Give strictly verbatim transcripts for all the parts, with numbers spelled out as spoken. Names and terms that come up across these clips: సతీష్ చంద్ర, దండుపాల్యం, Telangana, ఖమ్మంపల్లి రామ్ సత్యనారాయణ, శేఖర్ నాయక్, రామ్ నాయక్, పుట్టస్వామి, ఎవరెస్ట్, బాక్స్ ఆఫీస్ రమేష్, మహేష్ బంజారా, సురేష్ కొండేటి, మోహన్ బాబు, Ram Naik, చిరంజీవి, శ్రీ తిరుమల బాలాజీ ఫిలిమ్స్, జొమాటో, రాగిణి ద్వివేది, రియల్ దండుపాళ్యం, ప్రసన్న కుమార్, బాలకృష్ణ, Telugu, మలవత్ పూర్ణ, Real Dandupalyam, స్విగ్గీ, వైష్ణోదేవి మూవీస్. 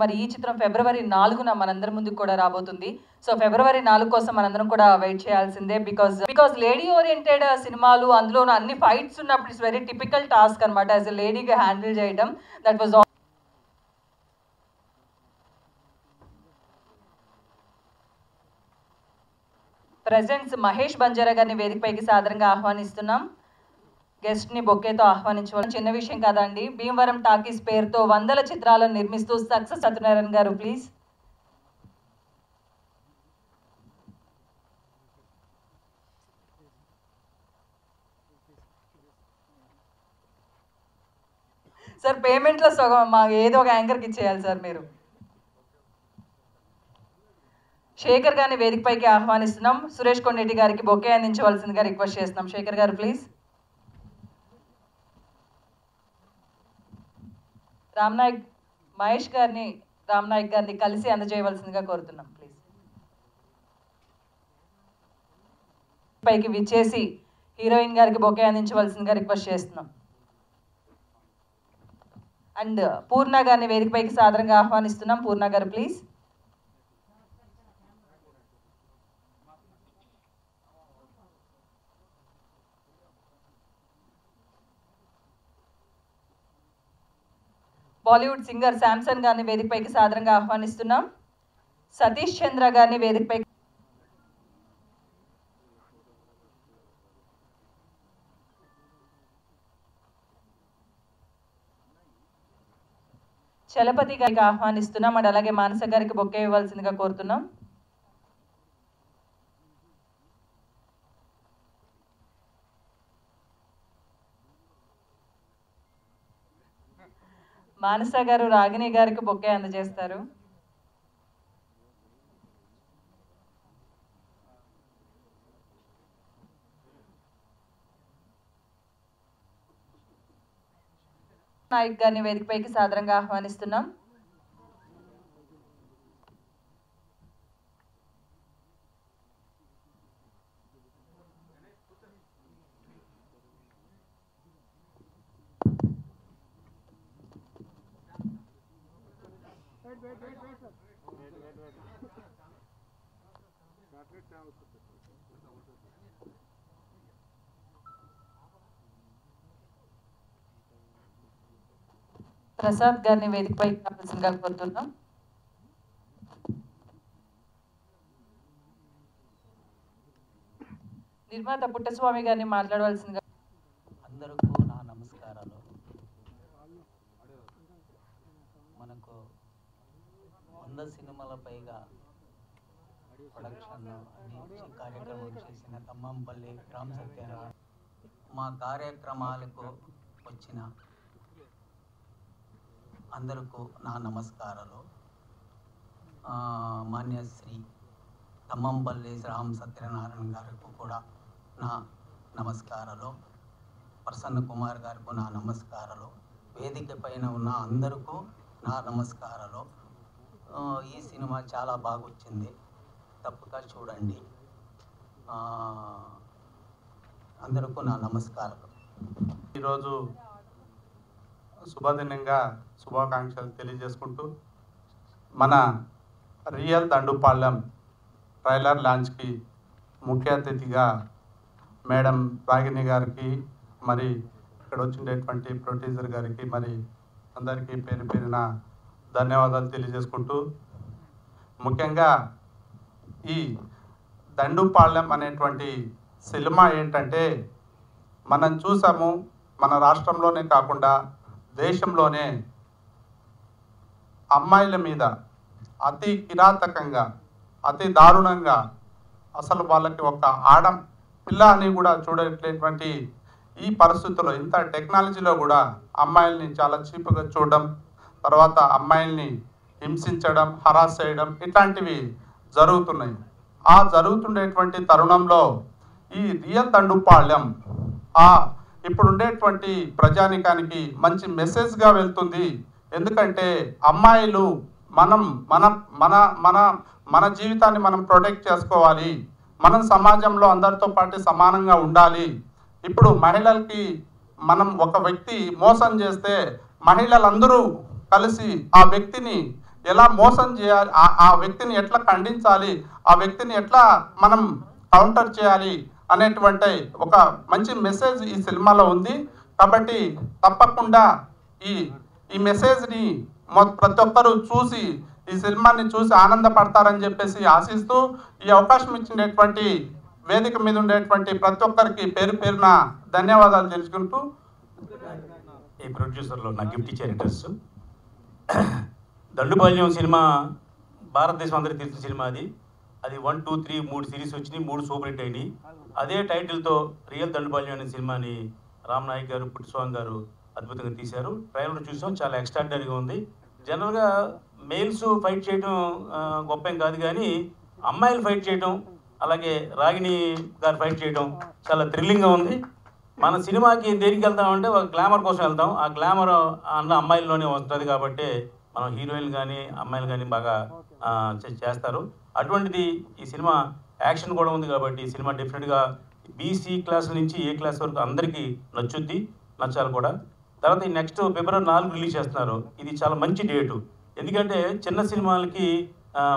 మరి ఈ చిత్రం ఫిబ్రవరి నాలుగున మనందరి ముందుకు కూడా రాబోతుంది. సో ఫిబ్రవరి నాలుగు కోసం మనందరం కూడా వెయిట్ చేయాల్సిందే. బికాజ్ బికాజ్ లేడీ ఓరియంటెడ్ సినిమాలు, అందులో అన్ని ఫైట్స్ ఉన్నప్పుడు ఇట్స్ వెరీ టిపికల్ టాస్క్ అనమాట. యాజ్ ఎ లేడీగా హ్యాండిల్ చేయడం that was presence. మహేష్ బంజారా గారిని వేదికపైకి సాధారణంగా ఆహ్వానిస్తున్నాం. గెస్ట్ని బొక్కేతో ఆహ్వానించడం చిన్న విషయం కాదండి. భీమవరం టాకీస్ పేరుతో వందల చిత్రాలను నిర్మిస్తూ సక్సెస్ సత్యనారాయణ గారు ప్లీజ్. సార్ పేమెంట్లో సగం మా ఏదో ఒక యాంకర్కి ఇచ్చేయాలి సార్ మీరు. శేఖర్ గారిని వేదికపైకి ఆహ్వానిస్తున్నాం. సురేష్ కొండేటి గారికి బొకే అందించవలసిందిగా రిక్వెస్ట్ చేస్తున్నాం. శేఖర్ గారు ప్లీజ్. రామ్ నాయక్ మహేష్ గారిని రామ్ నాయక్ గారిని కలిసి అందజేయవలసిందిగా కోరుతున్నాం ప్లీజ్. పైకి విచ్చేసి హీరోయిన్ గారికి బొకే అందించవలసిందిగా రిక్వెస్ట్ చేస్తున్నాం. అండ్ పూర్ణ గారిని వేదికపైకి సాధారణంగా ఆహ్వానిస్తున్నాం. పూర్ణ గారు ప్లీజ్. బాలీవుడ్ సింగర్ శాంసన్ గారిని వేదికపైకి సాధారణంగా ఆహ్వానిస్తున్నాం. సతీష్ చంద్ర గారిని వేదికపై చలపతి గారికి ఆహ్వానిస్తున్నాం. అండ్ అలాగే మానస గారికి బొక్కే ఇవ్వాల్సిందిగా కోరుతున్నాం. మానస గారు రాగిణి గారికి బొకే అందజేస్తారు. నాయక్ గారిని వేదికపైకి సాధారణంగా ఆహ్వానిస్తున్నాం. ప్రసాద్ గారిని వేదికపైకి రావాల్సిందిగా కోరుతున్నాం. నిర్మాత పుట్టస్వామి గారిని మాట్లాడవలసిందిగా. అందరికీ నా నమస్కారాలు. మనకు వంద సినిమాల పైగా ప్రొడక్షన్ కార్యక్రమం చేసిన ఖమ్మంపల్లి రామ్ సత్యనారాయణ మా కార్యక్రమాలకు వచ్చిన అందరికీ నా నమస్కారాలు. మాన్య శ్రీ ఖమ్మంపల్లి రామ్ సత్యనారాయణ గారికి కూడా నా నమస్కారాలు. ప్రసన్న కుమార్ గారికి నా నమస్కారాలు. వేదిక పైన ఉన్న అందరికీ నా నమస్కారాలు. ఈ సినిమా చాలా బాగా వచ్చింది, తప్పక చూడండి. అందరికీ నా నమస్కారాలు. ఈరోజు శుభదినంగా శుభాకాంక్షలు తెలియజేసుకుంటూ మన రియల్ దండుపాళ్యం ట్రైలర్ లాంచ్కి ముఖ్య అతిథిగా మేడం రాగిణి గారికి, మరి ఇక్కడ వచ్చినటువంటి ప్రొడ్యూసర్ గారికి, మరి అందరికీ పేరు పేరున ధన్యవాదాలు తెలియజేసుకుంటూ, ముఖ్యంగా ఈ దండుపాళ్యం అనేటువంటి సినిమా ఏంటంటే మనం చూసాము మన రాష్ట్రంలోనే కాకుండా దేశంలోనే అమ్మాయిల మీద అతి కిరాతకంగా అతి దారుణంగా అసలు వాళ్ళకి ఒక ఆడ పిల్ల అని కూడా చూడలేటువంటి ఈ పరిస్థితుల్లో ఇంత టెక్నాలజీలో కూడా అమ్మాయిల్ని చాలా చీపుగా చూడడం, తర్వాత అమ్మాయిల్ని హింసించడం, హరాస్ చేయడం ఇట్లాంటివి జరుగుతున్నాయి. ఆ జరుగుతుండేటువంటి తరుణంలో ఈ రియల్ దండుపాళ్యం ఆ ఇప్పుడు ఉండేటువంటి ప్రజానికానికి మంచి మెసేజ్గా వెళ్తుంది. ఎందుకంటే అమ్మాయిలు మనం మన మన మన మన జీవితాన్ని మనం ప్రొటెక్ట్ చేసుకోవాలి, మనం సమాజంలో అందరితో పాటు సమానంగా ఉండాలి. ఇప్పుడు మహిళలకి మనం ఒక వ్యక్తి మోసం చేస్తే మహిళలందరూ కలిసి ఆ వ్యక్తిని ఎలా మోసం చేయాలి, ఆ వ్యక్తిని ఎట్లా ఖండించాలి, ఆ వ్యక్తిని ఎట్లా మనం కౌంటర్ చేయాలి అనేటువంటి ఒక మంచి మెసేజ్ ఈ సినిమాలో ఉంది. కాబట్టి తప్పకుండా ఈ ఈ మెసేజ్ని ప్రతి ఒక్కరూ చూసి ఈ సినిమాని చూసి ఆనందపడతారని చెప్పేసి ఆశిస్తూ ఈ అవకాశం ఇచ్చినటువంటి వేదిక మీద ఉండేటువంటి ప్రతి ఒక్కరికి పేరు పేరున ధన్యవాదాలు తెలుసుకుంటూ ఈ ప్రొడ్యూసర్లో నా గిఫ్ట్ ఇచ్చే ఇంట్రెస్ట్. దండుపాల్యం సినిమా భారతదేశం అందరికీ తెలిసిన సినిమా, అది అది వన్ టూ త్రీ మూడు సిరీస్ వచ్చినాయి, మూడు సూపర్ హిట్ అయినాయి. అదే టైటిల్తో రియల్ దండుపాల్యం అనే సినిమాని రామ్ నాయక్ గారు, పుట్టుస్వామి గారు అద్భుతంగా తీశారు. ట్రైలర్ చూసాం, చాలా ఎక్స్ట్రాడినరీగా ఉంది. జనరల్గా మెయిల్స్ ఫైట్ చేయడం గొప్ప ఏం కాదు, కానీ అమ్మాయిలు ఫైట్ చేయడం, అలాగే రాగిణి గారు ఫైట్ చేయడం చాలా థ్రిల్లింగ్గా ఉంది. మన సినిమాకి దేనికి వెళ్తామంటే ఒక గ్లామర్ కోసం వెళ్తాం, ఆ గ్లామర్ అందులో అమ్మాయిల్లోనే వస్తుంది కాబట్టి మనం హీరోయిన్ కానీ అమ్మాయిలు కానీ బాగా చేస్తారు. అటువంటిది ఈ సినిమా యాక్షన్ కూడా ఉంది కాబట్టి ఈ సినిమా డెఫినెట్గా బీసీ క్లాస్ నుంచి ఏ క్లాస్ వరకు అందరికీ నచ్చుద్ది, నచ్చాలి కూడా. తర్వాత నెక్స్ట్ ఫిబ్రవరి నాలుగు రిలీజ్ చేస్తున్నారు, ఇది చాలా మంచి డేటు. ఎందుకంటే చిన్న సినిమాలకి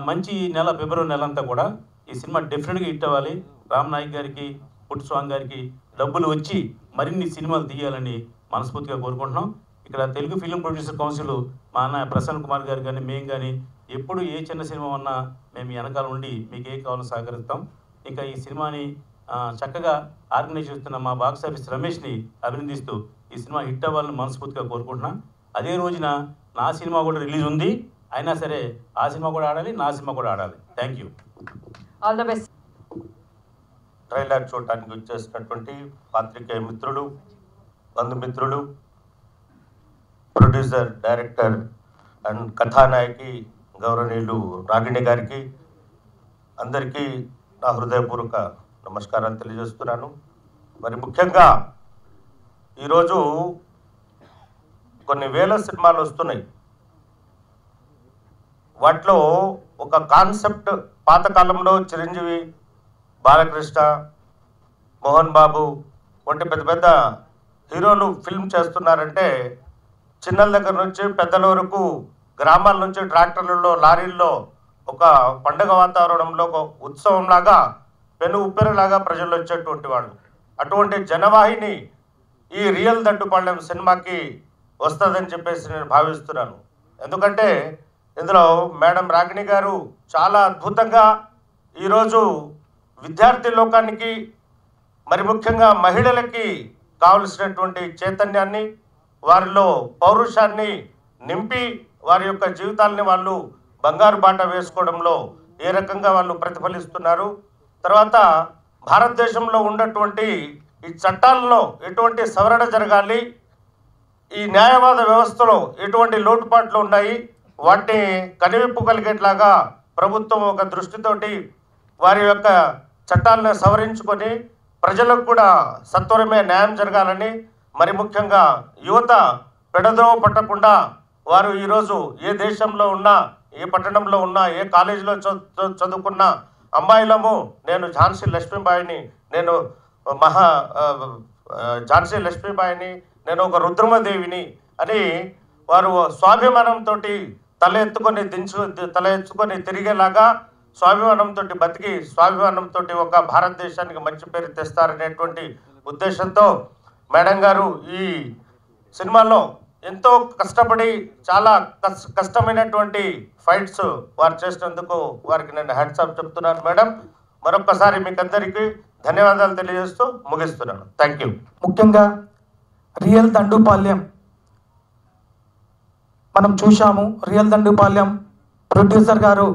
మంచి నెల ఫిబ్రవరి నెల అంతా కూడా ఈ సినిమా డెఫినెట్గా హిట్ అవ్వాలి. రామ్ నాయక్ గారికి, పుట్టుస్వామి గారికి డబ్బులు వచ్చి మరిన్ని సినిమాలు తీయాలని మనస్ఫూర్తిగా కోరుకుంటున్నాం. ఇక్కడ తెలుగు ఫిలిం ప్రొడ్యూసర్ కౌన్సిల్ మా అన్న ప్రసన్న కుమార్ గారు కానీ మేము కానీ ఎప్పుడు ఏ చిన్న సినిమా ఉన్నా మేము వెనకాల ఉండి మీకు ఏ కావాలని సహకరిస్తాం. ఇంకా ఈ సినిమాని చక్కగా ఆర్గనైజ్ చేస్తున్న మా బాక్స్ ఆఫీస్ రమేష్ని అభినందిస్తూ ఈ సినిమా హిట్ అవ్వాలని మనస్ఫూర్తిగా కోరుకుంటున్నాను. అదే రోజున నా సినిమా కూడా రిలీజ్ ఉంది, అయినా సరే ఆ సినిమా కూడా ఆడాలి, నా సినిమా కూడా ఆడాలి. Thank you, all the best. Trailer చూడటానికి వచ్చేసినటువంటి పాత్రికేయ మిత్రులు, బంధుమిత్రులు, ప్రొడ్యూసర్, డైరెక్టర్ అండ్ కథానాయకి గౌరవనీయులు రాగిణి గారికి అందరికీ నా హృదయపూర్వక నమస్కారం తెలియజేస్తున్నాను. మరి ముఖ్యంగా ఈరోజు కొన్ని వేల సినిమాలు వస్తున్నాయి, వాటిలో ఒక కాన్సెప్ట్ పాతకాలంలో చిరంజీవి, బాలకృష్ణ, మోహన్ బాబు వంటి పెద్ద పెద్ద హీరోలు ఫిల్మ్ చేస్తున్నారంటే చిన్నల దగ్గర నుంచి పెద్దల వరకు గ్రామాల నుంచి ట్రాక్టర్లలో, లారీల్లో ఒక పండగ వాతావరణంలో ఒక ఉత్సవంలాగా, పెను ఉప్పెరలాగా ప్రజలు వచ్చేటువంటి వాళ్ళు. అటువంటి జనవాహిని ఈ రియల్ దండుపాల్యం సినిమాకి వస్తుందని చెప్పేసి నేను భావిస్తున్నాను. ఎందుకంటే ఇందులో మేడం రాగిణి గారు చాలా అద్భుతంగా ఈరోజు విద్యార్థి లోకానికి, మరి ముఖ్యంగా మహిళలకి కావలసినటువంటి చైతన్యాన్ని, వారిలో పౌరుషాన్ని నింపి వారి యొక్క జీవితాలని వాళ్ళు బంగారు బాట వేసుకోవడంలో ఏ రకంగా వాళ్ళు ప్రతిఫలిస్తున్నారు. తర్వాత భారతదేశంలో ఉన్నటువంటి ఈ చట్టాల్లో ఎటువంటి సవరణ జరగాలి, ఈ న్యాయవాద వ్యవస్థలో ఎటువంటి లోటుపాట్లు ఉన్నాయి, వాటిని కనివిప్పు కలిగేట్లాగా ప్రభుత్వం ఒక దృష్టితోటి వారి యొక్క చట్టాలను సవరించుకొని ప్రజలకు కూడా సత్వరమే న్యాయం జరగాలని, మరి ముఖ్యంగా యువత పెడదోవ పట్టకుండా వారు ఈరోజు ఏ దేశంలో ఉన్నా, ఏ పట్టణంలో ఉన్నా, ఏ కాలేజీలో చదువుకున్న అమ్మాయిలము, నేను ఝాన్సీ లక్ష్మీబాయిని, నేను మహా ఝాన్సీ లక్ష్మీబాయిని, నేను ఒక రుద్రమదేవిని అని వారు స్వాభిమానంతో తల ఎత్తుకొని దించు తల ఎత్తుకొని తిరిగేలాగా స్వాభిమానంతో బతికి స్వాభిమానంతో ఒక భారతదేశానికి మంచి పేరు తెస్తారనేటువంటి ఉద్దేశంతో మేడం గారు ఈ సినిమాలో ఎంతో కష్టపడి చాలా కష్టమైనటువంటి ఫైట్స్ వారు చేసినందుకు వారికి నేను హ్యాట్స్ ఆఫ్ చెప్తున్నాను. మేడం, మరొకసారి మీకు అందరికీ ధన్యవాదాలు తెలియజేస్తూ ముగిస్తున్నాను. Thank you. ముఖ్యంగా రియల్ దండుపాల్యం మనం చూసాము. రియల్ దండుపాల్యం ప్రొడ్యూసర్ గారు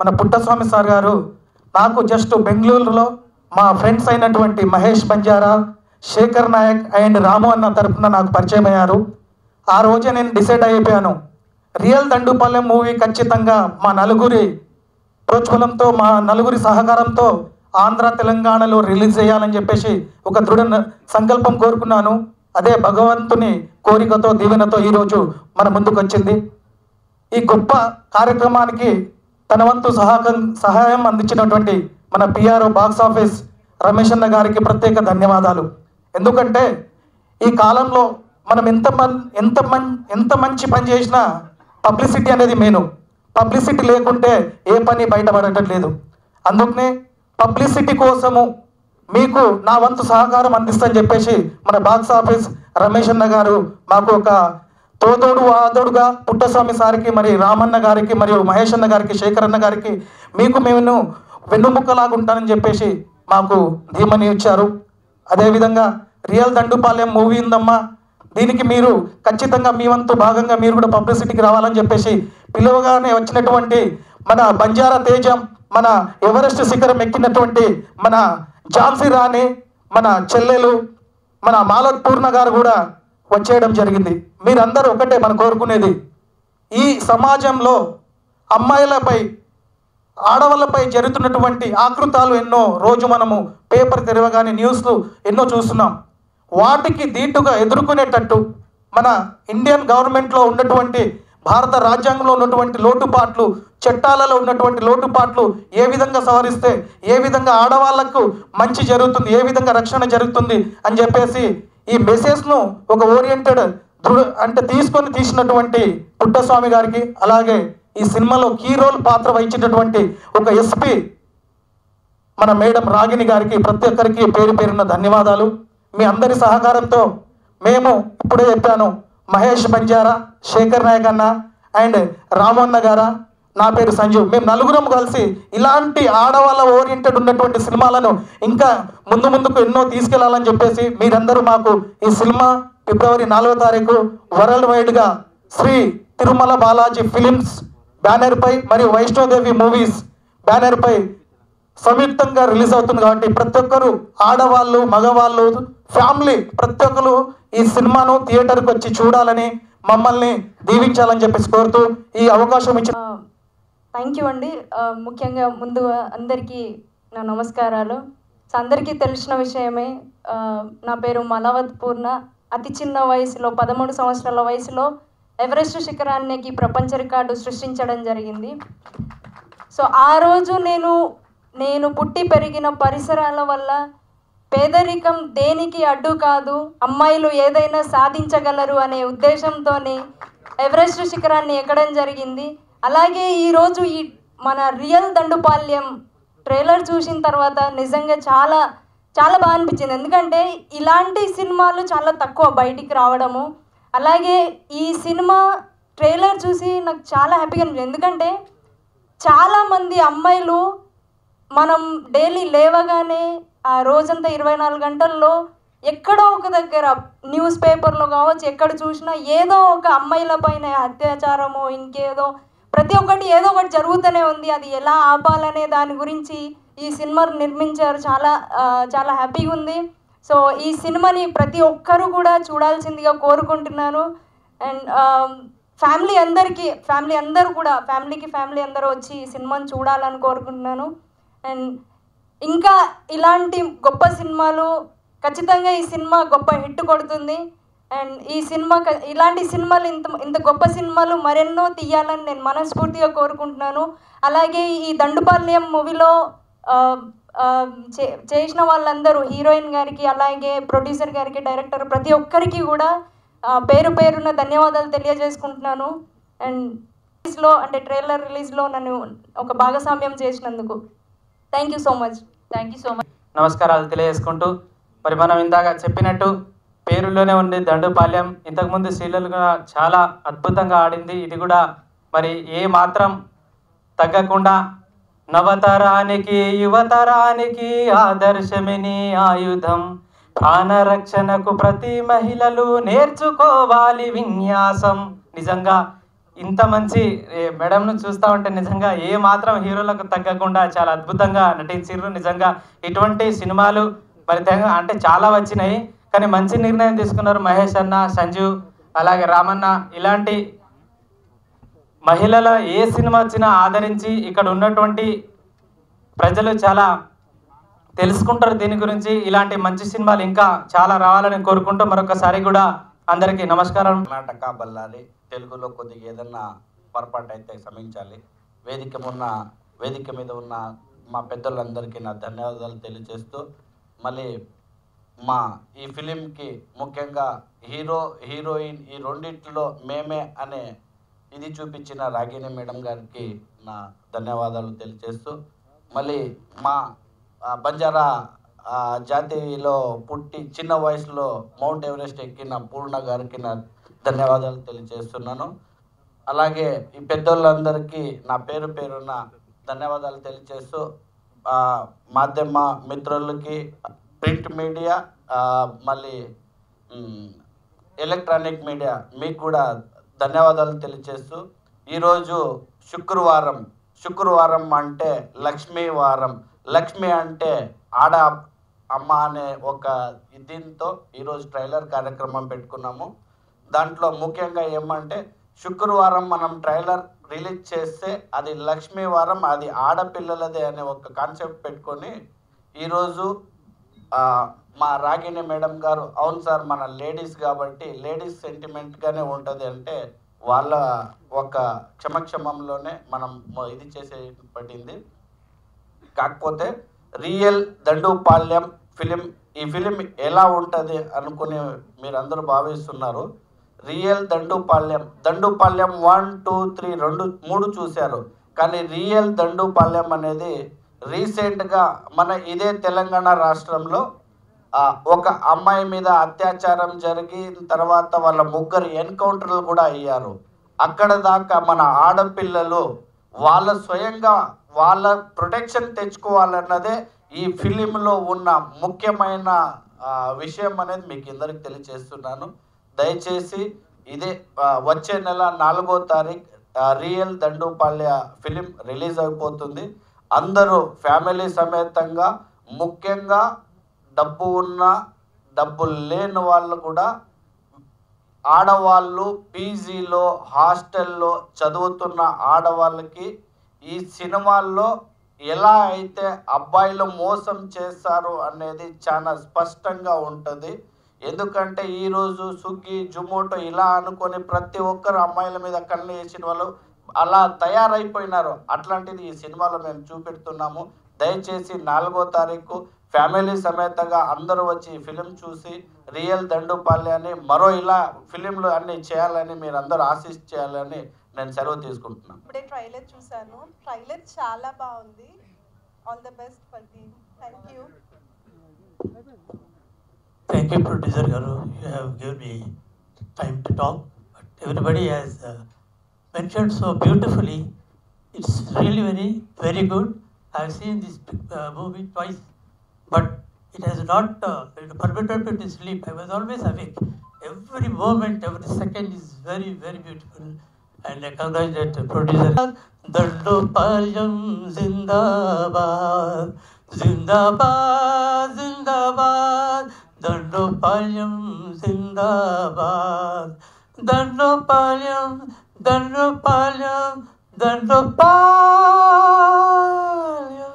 మన పుట్టస్వామి సార్ గారు నాకు జస్ట్ బెంగళూరులో మా ఫ్రెండ్స్ అయినటువంటి మహేష్ బంజారా, శేఖర్ నాయక్ అండ్ రాము అన్న తరఫున నాకు పరిచయం అయ్యారు. ఆ రోజే నేను డిసైడ్ అయిపోయాను, రియల్ దండుపాల్యం మూవీ ఖచ్చితంగా మా నలుగురి ప్రోత్సాహంతో, మా నలుగురి సహకారంతో ఆంధ్ర తెలంగాణలో రిలీజ్ చేయాలని చెప్పేసి ఒక దృఢ సంకల్పం కోరుకున్నాను. అదే భగవంతుని కోరికతో, దీవెనతో ఈరోజు మన ముందుకు వచ్చింది. ఈ గొప్ప కార్యక్రమానికి తన వంతు సహకారం సహాయం అందించినటువంటి మన పిఆర్ఓ బాక్స్ ఆఫీస్ రమేష్ అన్న గారికి ప్రత్యేక ధన్యవాదాలు. ఎందుకంటే ఈ కాలంలో మనం ఎంత మన్ ఎంత మం ఎంత మంచి పని చేసినా పబ్లిసిటీ అనేది మెయిన్. పబ్లిసిటీ లేకుంటే ఏ పని బయటపడట్లేదు. అందుకనే పబ్లిసిటీ కోసము మీకు నా వంతు సహకారం అందిస్తానని చెప్పేసి మన బాక్స్ ఆఫీస్ రమేష్ అన్న గారు మాకు ఒక తోదోడు ఆదోడుగా పుట్టస్వామి సార్కి, మరి రామన్న గారికి, మరియు మహేష్ అన్న గారికి, శేఖర్ అన్న గారికి మీకు మేము వెన్నుముక్కలాగా ఉంటానని చెప్పేసి మాకు ధీమని ఇచ్చారు. అదేవిధంగా రియల్ దండుపాలెం మూవీ ఉందమ్మా, దీనికి మీరు ఖచ్చితంగా మీ వంతు భాగంగా మీరు కూడా పబ్లిసిటీకి రావాలని చెప్పేసి పిలువగానే వచ్చినటువంటి మన బంజారా తేజం, మన ఎవరెస్ట్ శిఖరం ఎక్కినటువంటి మన ఝాన్సీ రాణి, మన చెల్లెలు, మన మాలత్ పూర్ణ గారు కూడా వచ్చేయడం జరిగింది. మీరందరూ ఒకటే మనం కోరుకునేది, ఈ సమాజంలో అమ్మాయిలపై ఆడవాళ్ళపై జరుగుతున్నటువంటి ఆకృతాలు ఎన్నో రోజు మనము పేపర్ తెరవగానే న్యూస్లు ఎన్నో చూస్తున్నాం. వాటికి దీటుగా ఎదుర్కొనేటట్టు మన ఇండియన్ గవర్నమెంట్లో ఉన్నటువంటి భారత రాజ్యాంగంలో ఉన్నటువంటి లోటుపాట్లు, చట్టాలలో ఉన్నటువంటి లోటుపాట్లు ఏ విధంగా సవరిస్తే ఏ విధంగా ఆడవాళ్లకు మంచి జరుగుతుంది, ఏ విధంగా రక్షణ జరుగుతుంది అని చెప్పేసి ఈ మెసేజ్ను ఒక ఓరియంటెడ్ దృఢ అంటే తీసుకొని తీసినటువంటి పుట్టస్వామి గారికి, అలాగే ఈ సినిమాలో కీ రోల్ పాత్ర వహించినటువంటి ఒక ఎస్పీ మన మేడం రాగిణి గారికి ప్రతి ఒక్కరికి పేరు పేరున్న ధన్యవాదాలు. మీ అందరి సహకారంతో మేము ఇప్పుడే చెప్పాను, మహేష్ బంజారా, శేఖర్ నాయక్ అన్న అండ్ రామన్న గారా, నా పేరు సంజీవ్, మేము నలుగురం కలిసి ఇలాంటి ఆడవాళ్ళ ఓరియంటెడ్ ఉన్నటువంటి సినిమాలను ఇంకా ముందు ముందుకు ఎన్నో తీసుకెళ్లాలని చెప్పేసి మీరందరూ మాకు ఈ సినిమా ఫిబ్రవరి నాలుగో తారీఖు వరల్డ్ వైడ్గా శ్రీ తిరుమల బాలాజీ ఫిలిమ్స్ బ్యానర్పై మరియు వైష్ణోదేవి మూవీస్ బ్యానర్పై సంయుక్తంగా రిలీజ్ అవుతుంది. కాబట్టి ప్రతి ఒక్కరు ఆడవాళ్ళు, మగవాళ్ళు, ఫ్యామిలీ ప్రతి ఒక్కరు ఈ సినిమాను థియేటర్కి వచ్చి చూడాలని మమ్మల్ని దీవించాలని చెప్పేసి కోరుతూ ఈ అవకాశం ఇచ్చిన థ్యాంక్ యూ అండి. ముఖ్యంగా ముందు అందరికీ నా నమస్కారాలు. సో అందరికీ తెలిసిన విషయమే, నా పేరు మలవత్ పూర్ణ. అతి చిన్న వయసులో పదమూడు సంవత్సరాల వయసులో ఎవరెస్ట్ శిఖరానికి ప్రపంచ రికార్డు సృష్టించడం జరిగింది. సో ఆ రోజు నేను నేను పుట్టి పెరిగిన పరిసరాల వల్ల పేదరికం దేనికి అడ్డు కాదు, అమ్మాయిలు ఏదైనా సాధించగలరు అనే ఉద్దేశంతోనే ఎవరెస్ట్ శిఖరాన్ని ఎక్కడం జరిగింది. అలాగే ఈరోజు ఈ మన రియల్ దండుపాల్యం ట్రైలర్ చూసిన తర్వాత నిజంగా చాలా చాలా బాగా అనిపించింది. ఎందుకంటే ఇలాంటి సినిమాలు చాలా తక్కువ బయటికి రావడము. అలాగే ఈ సినిమా ట్రైలర్ చూసి నాకు చాలా హ్యాపీగా అనిపించింది. ఎందుకంటే చాలామంది అమ్మాయిలు మనం డైలీ లేవగానే ఆ రోజంతా ఇరవై నాలుగు గంటల్లో ఎక్కడో ఒక దగ్గర న్యూస్ పేపర్లో కావచ్చు, ఎక్కడ చూసినా ఏదో ఒక అమ్మాయిల పైన అత్యాచారమో ఇంకేదో ప్రతి ఒక్కటి ఏదో ఒకటి జరుగుతూనే ఉంది. అది ఎలా ఆపాలనే దాని గురించి ఈ సినిమా నిర్మించారు. చాలా చాలా హ్యాపీగా ఉంది. సో ఈ సినిమాని ప్రతి ఒక్కరూ కూడా చూడాల్సిందిగా కోరుకుంటున్నాను. అండ్ ఫ్యామిలీ అందరికీ ఫ్యామిలీ అందరూ కూడా ఫ్యామిలీకి ఫ్యామిలీ అందరూ వచ్చి ఈ సినిమాని చూడాలని కోరుకుంటున్నాను. అండ్ ఇంకా ఇలాంటి గొప్ప సినిమాలు ఖచ్చితంగా ఈ సినిమా గొప్ప హిట్ కొడుతుంది. అండ్ ఈ సినిమా ఇలాంటి సినిమాలు ఇంత ఇంత గొప్ప సినిమాలు మరెన్నో తీయాలని నేను మనస్ఫూర్తిగా కోరుకుంటున్నాను. అలాగే ఈ దండుపాల్యం మూవీలో చేసిన వాళ్ళందరూ హీరోయిన్ గారికి, అలాగే ప్రొడ్యూసర్ గారికి, డైరెక్టర్ ప్రతి ఒక్కరికి కూడా పేరు పేరున ధన్యవాదాలు తెలియజేసుకుంటున్నాను. అండ్ రిలీజ్లో అంటే ట్రైలర్ రిలీజ్లో నన్ను ఒక భాగస్వామ్యం చేసినందుకు thank you so much. Thank you so much. నమస్కారాలు తెలియజేసుకుంటూ మరి మనం ఇందాక చెప్పినట్టు పేరులోనే ఉంది దండుపాల్యం. ఇంతకుముందు సీరియల్ కూడా చాలా అద్భుతంగా ఆడింది. ఇది కూడా మరి ఏ మాత్రం తగ్గకుండా నవతరానికి యువతరానికి ఆదర్శమిని ఆయుధం, ప్రాణరక్షణకు ప్రతి మహిళలు నేర్చుకోవాలి విన్యాసం. నిజంగా ఇంత మంచి మేడంను చూస్తూ ఉంటే నిజంగా ఏ మాత్రం హీరోలకు తగ్గకుండా చాలా అద్భుతంగా నటించారు. నిజంగా ఇటువంటి సినిమాలు మరి అంటే చాలా వచ్చినాయి, కానీ మంచి నిర్ణయం తీసుకున్నారు మహేష్ అన్న, సంజీవ్, అలాగే రామన్న. ఇలాంటి మహిళల ఏ సినిమా వచ్చినా ఆదరించి ఇక్కడ ఉన్నటువంటి ప్రజలు చాలా తెలుసుకుంటారు దీని గురించి. ఇలాంటి మంచి సినిమాలు ఇంకా చాలా రావాలని కోరుకుంటూ మరొకసారి కూడా అందరికీ నమస్కారం. కర్ణాటక బల్లాలి తెలుగులో కొద్దిగా ఏదన్నా పొరపాటు అయితే క్షమించాలి. వేదిక ఉన్న వేదిక మీద ఉన్న మా పెద్దలందరికీ నా ధన్యవాదాలు తెలియజేస్తూ, మళ్ళీ మా ఈ ఫిలింకి ముఖ్యంగా హీరో హీరోయిన్ ఈ రెండింటిలో మేమే అనే ఈ ఇది చూపించిన రాగిణి మేడం గారికి నా ధన్యవాదాలు తెలియజేస్తూ మళ్ళీ మా బంజారా జాతిలో పుట్టి చిన్న వయసులో మౌంట్ ఎవరెస్ట్ ఎక్కిన పూర్ణ గారికి నా ధన్యవాదాలు తెలియజేస్తున్నాను. అలాగే ఈ పెద్దోళ్ళందరికీ నా పేరు పేరున ధన్యవాదాలు తెలియజేస్తూ మాధ్యమ మిత్రులకి ప్రింట్ మీడియా మళ్ళీ ఎలక్ట్రానిక్ మీడియా మీకు కూడా ధన్యవాదాలు తెలియజేస్తూ ఈరోజు శుక్రవారం శుక్రవారం అంటే లక్ష్మీ వారం. లక్ష్మి అంటే ఆడ అమ్మ అనే ఒక దీంతో ఈరోజు ట్రైలర్ కార్యక్రమం పెట్టుకున్నాము. దాంట్లో ముఖ్యంగా ఏమంటే శుక్రవారం మనం ట్రైలర్ రిలీజ్ చేస్తే అది లక్ష్మీ వారం, అది ఆడపిల్లలదే అనే ఒక కాన్సెప్ట్ పెట్టుకొని ఈరోజు మా రాగిణి మేడం గారు అవును సార్ మన లేడీస్ కాబట్టి లేడీస్ సెంటిమెంట్గానే ఉంటుంది అంటే వాళ్ళ ఒక క్షమక్షమంలోనే మనం ఇది చేసే పడింది. కాకపోతే రియల్ దండుపాల్యం ఫిలిం ఈ ఫిలిం ఎలా ఉంటుంది అనుకుని మీరందరూ భావిస్తున్నారు. Real దండుపాల్యం దండుపాల్యం one two three రెండు మూడు చూశారు, కానీ రియల్ దండుపాల్యం అనేది రీసెంట్గా మన ఇదే తెలంగాణ రాష్ట్రంలో ఒక అమ్మాయి మీద అత్యాచారం జరిగిన తర్వాత వాళ్ళ ముగ్గురు ఎన్కౌంటర్లు కూడా అయ్యారు. అక్కడ దాకా మన ఆడపిల్లలు వాళ్ళ స్వయంగా వాళ్ళ ప్రొటెక్షన్ తెచ్చుకోవాలన్నదే ఈ ఫిలింలో ఉన్న ముఖ్యమైన విషయం అనేది మీకు అందరికి తెలియజేస్తున్నాను. దయచేసి ఇదే వచ్చే నెల నాలుగో తారీఖు రియల్ దండుపాల్య ఫిలిం రిలీజ్ అయిపోతుంది. అందరూ ఫ్యామిలీ సమేతంగా ముఖ్యంగా డబ్బు ఉన్న డబ్బు లేని వాళ్ళు కూడా ఆడవాళ్ళు పీజీలో హాస్టల్లో చదువుతున్న ఆడవాళ్ళకి ఈ సినిమాల్లో ఎలా అయితే అబ్బాయిలు మోసం చేస్తారు అనేది చాలా స్పష్టంగా ఉంటుంది. ఎందుకంటే ఈరోజు స్విగ్గీ జొమాటో ఇలా అనుకొని ప్రతి ఒక్కరు అమ్మాయిల మీద కళ్ళు వేసిన వాళ్ళు అలా తయారైపోయినారు. అట్లాంటిది ఈ సినిమాలో మేము చూపెడుతున్నాము. దయచేసి నాలుగో తారీఖు ఫ్యామిలీ సమేతంగా అందరూ వచ్చి ఈ ఫిలిం చూసి రియల్ దండుపాల్యాన్ని మరో ఇలా ఫిలింలు అన్ని చేయాలని మీరు అందరూ ఆశించాలని నేను సెలవు తీసుకుంటున్నాను. ఇప్పుడే ట్రైలర్ చూశాను, ట్రైలర్ చాలా బాగుంది. All the best for the thank you. Thank you, producer Garu. You have given me time to talk, but everybody has uh, mentioned so beautifully. It's really very very good. I have seen this uh, movie twice, but it has not uh, permitted me to sleep. I was always awake. Every moment, every second is very, very beautiful. And I congratulate the producer. Dandupalyam Zindabad, Zindabad, Zindabad. Dandupalyam Zindabad, Dandupalyam, Dandupalyam, Dandupalyam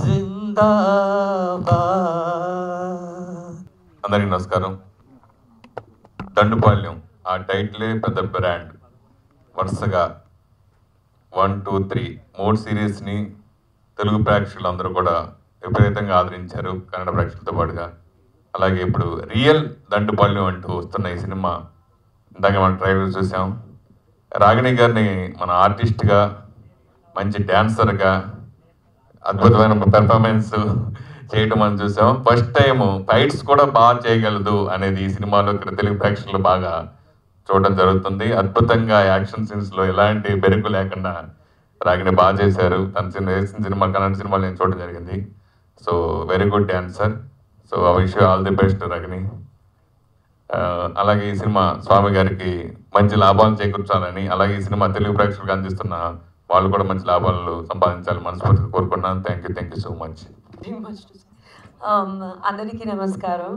Zindabad. Andariki namaskaram. Dandupalyam aa title e pedda brand. వరుసగా one two three మూడు సిరీస్ని తెలుగు ప్రేక్షకులు అందరూ కూడా విపరీతంగా ఆదరించారు, కన్నడ ప్రేక్షకులతో పాటుగా. అలాగే ఇప్పుడు రియల్ దండుపాల్యం అంటూ వస్తున్న ఈ సినిమా ఇందాక మనం ట్రైలర్ చూసాం. రాగిణి గారిని మన ఆర్టిస్ట్గా, మంచి డ్యాన్సర్గా అద్భుతమైన పెర్ఫార్మెన్స్ చేయడం మనం చూసాం. ఫస్ట్ టైము ఫైట్స్ కూడా బాగా చేయగలదు అనేది ఈ సినిమాలో ఇక్కడ తెలుగు ప్రేక్షకులు బాగా చూడడం జరుగుతుంది. అద్భుతంగా యాక్షన్ సీన్స్లో ఎలాంటి బెరుకు లేకుండా రాగిణి బాగా చేశారు. తన సినిమా వేసిన సినిమా కన్నడ సినిమాలు నేను చూడడం జరిగింది. So very good dancer. So I wish you all the best Ragini. అలాగే ఈ సినిమా స్వామి గారికి మంచి లాభాలు చేకూర్చాలని, అలాగే ఈ సినిమా తెలుగు ప్రేక్షకులకు అందిస్తున్న వాళ్ళు కూడా మంచి లాభాలు సంపాదించాలని మనస్ఫూర్తిగా కోరుకున్నాను. Thank you thank you so much. అందరికీ నమస్కారం.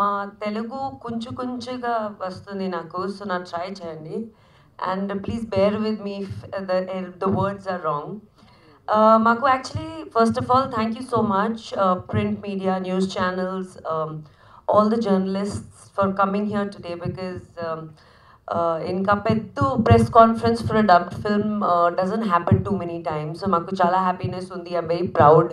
మా తెలుగు కొంచెం కొంచెంగా వస్తుంది నాకు, సో నా ట్రై చేయండి and please bear with me if the the words are wrong. మాకు actually first of all thank you so much print media, news channels, all the journalists for coming here today because ఇంకా పెద్ద press conference for a dubbed film doesn't happen too many times. So మాకు చాలా happiness ఉంది. I'm very proud.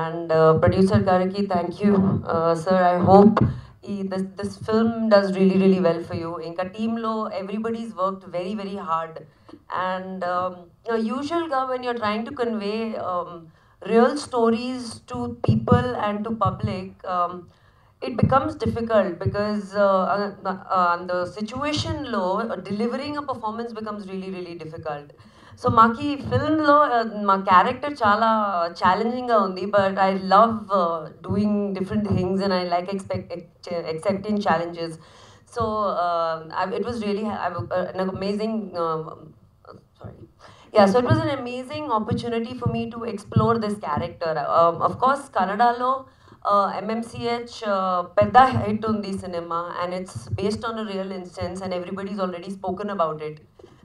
And uh, producer Gariki, thank you, uh, sir. I hope this, this film does really, really well for you. Inka team lo, everybody's worked very, very hard. And um, usual ga when you're trying to convey um, real stories to people and to public, um, it becomes difficult because uh, on the situation lo, delivering a performance becomes really, really difficult. So, Maki film lo, uh, my character chala challenging ga undi, but I love uh, doing different things and I like expect, accepting challenges. So, uh, I, it was really I, uh, an amazing, uh, sorry. Yeah, so it was an amazing opportunity for me to explore this character. Um, of course, Kannada lo, uh, M M C H uh, pedda hit undi cinema, and it's based on a real instance and everybody's already spoken about it.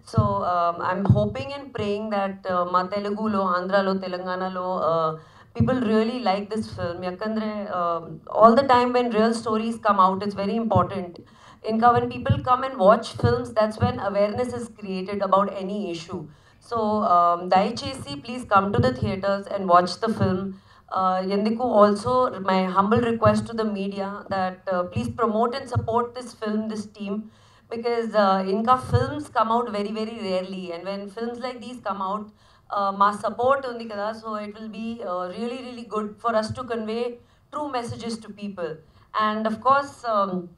So, um, I'm hoping and praying that uh, Ma Telugu lo, Andhra lo, Telangana lo, uh, people really like this film. Yakandre, uh, all the time when real stories come out, it's very important. Inka, when people come and watch films, that's when awareness is created about any issue. So, um, Daichesi, please come to the theatres and watch the film. Uh, Yendiku, also my humble request to the media that uh, please promote and support this film, this team. Because uh, inka films come out very, very rarely, and when films like these come out, uh, ma support undi kada, so it will be uh, really, really good for us to convey true messages to people. And of course, um,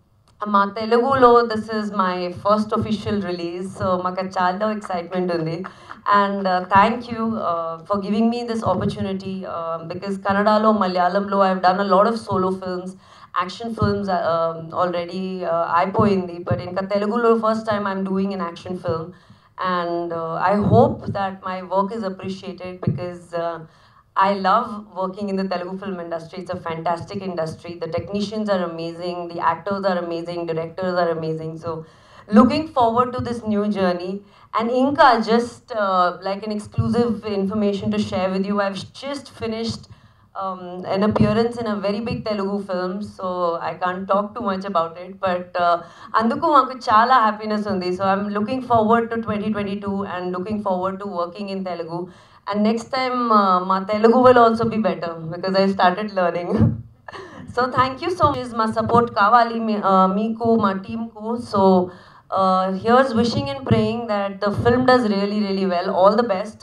ma Telugu lo, this is my first official release, so maka chala excitement undi. And uh, thank you uh, for giving me this opportunity, uh, because Kannada lo, Malayalam lo, I have done a lot of solo films. Action films um, already uh, aipoyindi, but in Telugu first time I'm doing an action film, and uh, I hope that my work is appreciated because uh, I love working in the Telugu film industry. It's a fantastic industry. The technicians are amazing, the actors are amazing, directors are amazing. So looking forward to this new journey. And Inka, just uh, like an exclusive information to share with you, I've just finished Um, an appearance in a very big Telugu film, so I can't talk too much about it, but anduku maaku chala happiness undi. So I'm looking forward to twenty twenty-two and looking forward to working in Telugu, and next time uh, my Telugu will also be better because I started learning. So thank you so much. My support kavali uh, meeku, my team ko. So uh, here's wishing and praying that the film does really, really well. All the best.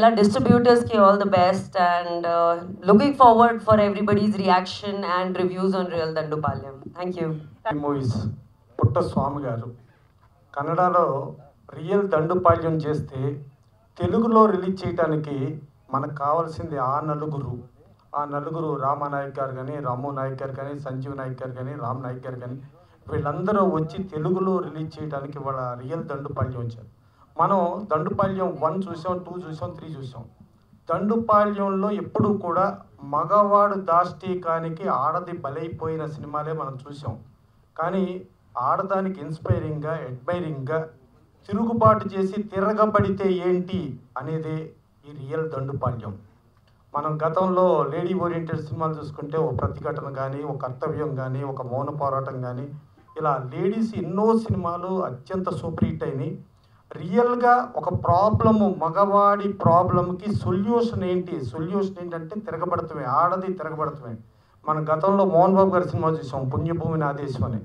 All distributors, ke all the best, and uh, looking forward for everybody's reaction and reviews on Real Dandupalyam. Thank you. Movies. Putta Swami garu. Kannada lo Real Dandupalyam chesthe Telugu lo release cheyadaniki manaku kavalsindi aa naluguru. Aa naluguru Ram Naik garu gani, Ramu Naik garu gani, Sanjeev Naik garu gani, Ram Naik garu gani villandaru vachi Telugu lo release cheyadaniki valla Real Dandupalyam vacharu. మనం దండుపాల్యం one చూసాం, two చూసాం, three చూసాం. దండుపాల్యంలో ఎప్పుడు కూడా మగవాడు దాష్టీకానికి ఆడది బలైపోయిన సినిమాలే మనం చూసాం. కానీ ఆడదానికి ఇన్స్పైరింగ్గా, అడ్మైరింగ్గా తిరుగుబాటు చేసి తిరగబడితే ఏంటి అనేది ఈ రియల్ దండుపాల్యం. మనం గతంలో లేడీ ఓరియంటెడ్ సినిమాలు చూసుకుంటే ఒక ప్రతిఘటన కానీ, ఒక కర్తవ్యం కానీ, ఒక మౌన పోరాటం కానీ, ఇలా లేడీస్ ఎన్నో సినిమాలు అత్యంత సూపర్ హిట్ అయినాయి. రియల్గా ఒక ప్రాబ్లము, మగవాడి ప్రాబ్లంకి సొల్యూషన్ ఏంటి? సొల్యూషన్ ఏంటంటే తిరగబడతామే, ఆడది తిరగబడతామే. మన గతంలో మోహన్ బాబు గారి సినిమా చూసాం, పుణ్యభూమిని ఆదేశం అని.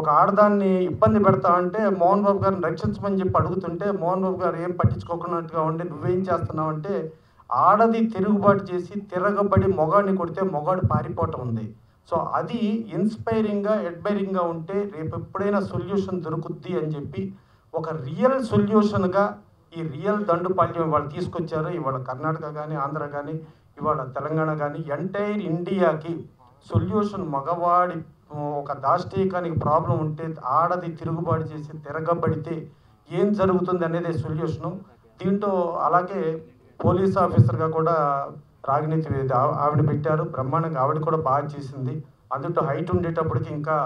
ఒక ఆడదాన్ని ఇబ్బంది పెడతా అంటే మోహన్ బాబు గారిని రక్షించమని చెప్పి అడుగుతుంటే మోహన్ బాబు గారు ఏం పట్టించుకోకున్నట్టుగా ఉండి, నువ్వేం చేస్తున్నావు అంటే ఆడది తిరుగుబాటు చేసి తిరగబడి మొగాడిని కొడితే మొగాడు పారిపోవటం ఉంది. సో అది ఇన్స్పైరింగ్గా, అడ్మైరింగ్గా ఉంటే రేపు ఎప్పుడైనా సొల్యూషన్ దొరుకుద్ది అని చెప్పి ఒక రియల్ సొల్యూషన్గా ఈ రియల్ దండుపాల్యం వాళ్ళు తీసుకొచ్చారు. ఇవాళ కర్ణాటక కానీ, ఆంధ్ర కానీ, ఇవాళ తెలంగాణ కానీ, ఎంటైర్ ఇండియాకి సొల్యూషన్ మగవాడి ఒక దాష్టీకానికి ప్రాబ్లం ఉంటే ఆడది తిరుగుబాటు చేసి తిరగబడితే ఏం జరుగుతుంది అనేది సొల్యూషను. దీంతో అలాగే పోలీస్ ఆఫీసర్గా కూడా రాగిణి ద్వివేది ఆవిడ పెట్టారు. బ్రహ్మాండంగా ఆవిడ కూడా బాగా చేసింది. అందులో హైట్ ఉండేటప్పటికి ఇంకా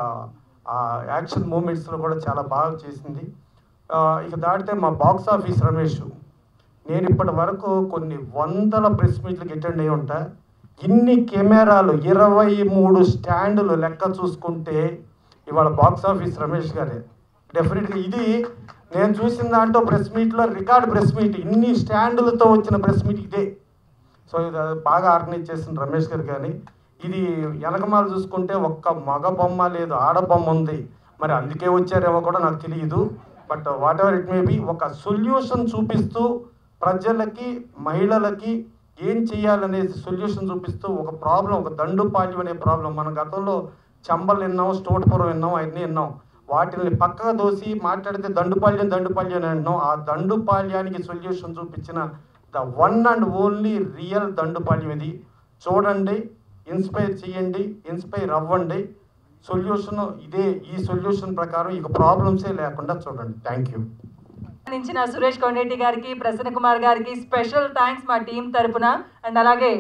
ఆ యాక్షన్ మూమెంట్స్లో కూడా చాలా బాగా చేసింది. ఇక దాటితే మా బాక్స్ ఆఫీస్ రమేష్, నేను ఇప్పటి వరకు కొన్ని వందల ప్రెస్ మీట్లకు అటెండ్ అయ్యి ఉంటా. ఇన్ని కెమెరాలు, ఇరవై మూడు స్టాండ్లు లెక్క చూసుకుంటే ఇవాళ బాక్స్ ఆఫీస్ రమేష్ గారే డెఫినెట్గా. ఇది నేను చూసిన దాంట్లో ప్రెస్ మీట్లో రికార్డ్ ప్రెస్ మీట్, ఇన్ని స్టాండ్లతో వచ్చిన ప్రెస్ మీట్ ఇదే. సో ఇది బాగా ఆర్గనైజ్ చేసిన రమేష్ గారు. కానీ ఇది ఎలకమాలు చూసుకుంటే ఒక్క మగ బొమ్మ లేదు, ఆడబొమ్మ ఉంది. మరి అందుకే వచ్చారేమో కూడా నాకు తెలియదు. But whatever it may be, ఒక సొల్యూషన్ చూపిస్తూ ప్రజలకి మహిళలకి ఏం చేయాలనే సొల్యూషన్ చూపిస్తూ ఒక ప్రాబ్లం, ఒక దండుపాల్యం అనే ప్రాబ్లం మనం గతంలో చంబలు విన్నాం, స్టోట్పురం విన్నాం, అవన్నీ విన్నాం. వాటిని పక్కగా దోసి మాట్లాడితే దండుపాల్యం దండుపాల్యం అంటున్నాం. ఆ దండుపాల్యానికి సొల్యూషన్ చూపించిన the one and only real దండుపాల్యం ఇది. చూడండి, ఇన్స్పైర్ చేయండి, ఇన్స్పైర్ అవ్వండి. సొల్యూషన్ ఇదే, ఈ సొల్యూషన్ ప్రకారం ఇక ప్రాబ్లమ్సే లేకుండా చూడండి. Thank you. నుంచి నా సురేష్ కోనేటి గారికి, ప్రసన్న కుమార్ గారికి స్పెషల్ థ్యాంక్స్ మా టీం తరఫున. అండ్ అలాగే